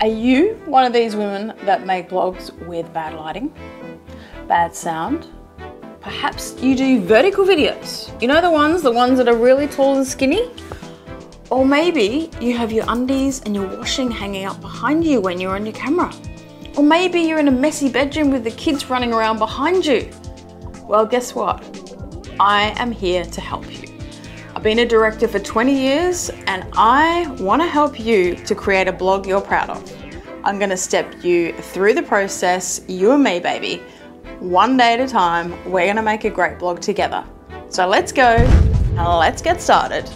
Are you one of these women that make vlogs with bad lighting, bad sound? Perhaps you do vertical videos. You know the ones that are really tall and skinny? Or maybe you have your undies and your washing hanging up behind you when you're on your camera. Or maybe you're in a messy bedroom with the kids running around behind you. Well, guess what? I am here to help you. I've been a director for 20 years and I want to help you to create a blog you're proud of. I'm going to step you through the process, you and me, baby. One day at a time, we're going to make a great blog together. So let's go and let's get started.